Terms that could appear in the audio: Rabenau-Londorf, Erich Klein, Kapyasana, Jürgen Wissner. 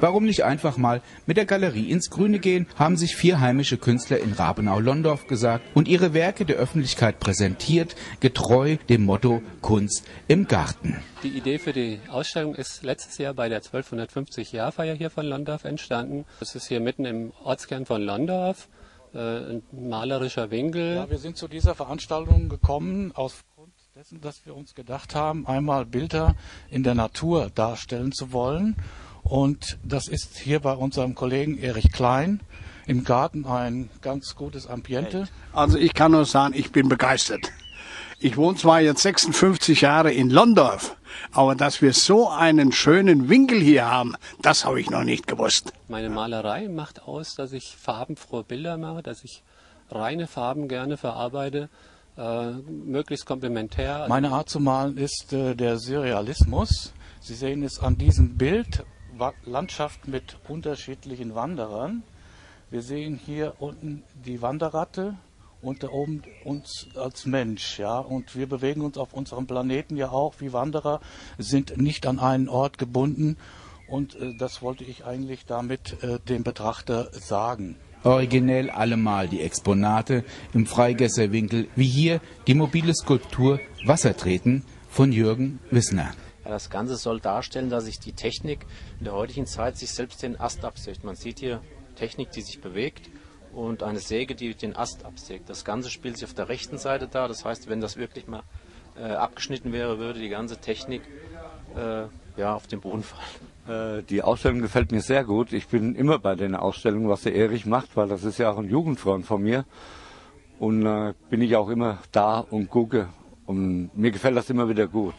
Warum nicht einfach mal mit der Galerie ins Grüne gehen, haben sich 4 heimische Künstler in Rabenau-Londorf gesagt und ihre Werke der Öffentlichkeit präsentiert, getreu dem Motto Kunst im Garten. Die Idee für die Ausstellung ist letztes Jahr bei der 1250-Jahr-Feier hier von Londorf entstanden. Es ist hier mitten im Ortskern von Londorf, ein malerischer Winkel. Ja, wir sind zu dieser Veranstaltung gekommen aufgrund dessen, dass wir uns gedacht haben, einmal Bilder in der Natur darstellen zu wollen. Und das ist hier bei unserem Kollegen Erich Klein im Garten ein ganz gutes Ambiente. Also ich kann nur sagen, ich bin begeistert. Ich wohne zwar jetzt 56 Jahre in Londorf, aber dass wir so einen schönen Winkel hier haben, das habe ich noch nicht gewusst. Meine Malerei macht aus, dass ich farbenfrohe Bilder mache, dass ich reine Farben gerne verarbeite, möglichst komplementär. Meine Art zu malen ist der Surrealismus. Sie sehen es an diesem Bild, Landschaft mit unterschiedlichen Wanderern. Wir sehen hier unten die Wanderratte. Und da oben uns als Mensch, ja. Und wir bewegen uns auf unserem Planeten ja auch wie Wanderer, sind nicht an einen Ort gebunden. Und das wollte ich eigentlich damit dem Betrachter sagen. Originell allemal die Exponate im Freigesserwinkel, wie hier die mobile Skulptur Wassertreten von Jürgen Wissner. Ja, das Ganze soll darstellen, dass sich die Technik in der heutigen Zeit sich selbst den Ast absägt. Man sieht hier Technik, die sich bewegt. Und eine Säge, die den Ast absägt. Das Ganze spielt sich auf der rechten Seite dar. Das heißt, wenn das wirklich mal abgeschnitten wäre, würde die ganze Technik ja, auf den Boden fallen. Die Ausstellung gefällt mir sehr gut. Ich bin immer bei den Ausstellungen, was der Erich macht, weil das ist ja auch ein Jugendfreund von mir. Und bin ich auch immer da und gucke. Und mir gefällt das immer wieder gut.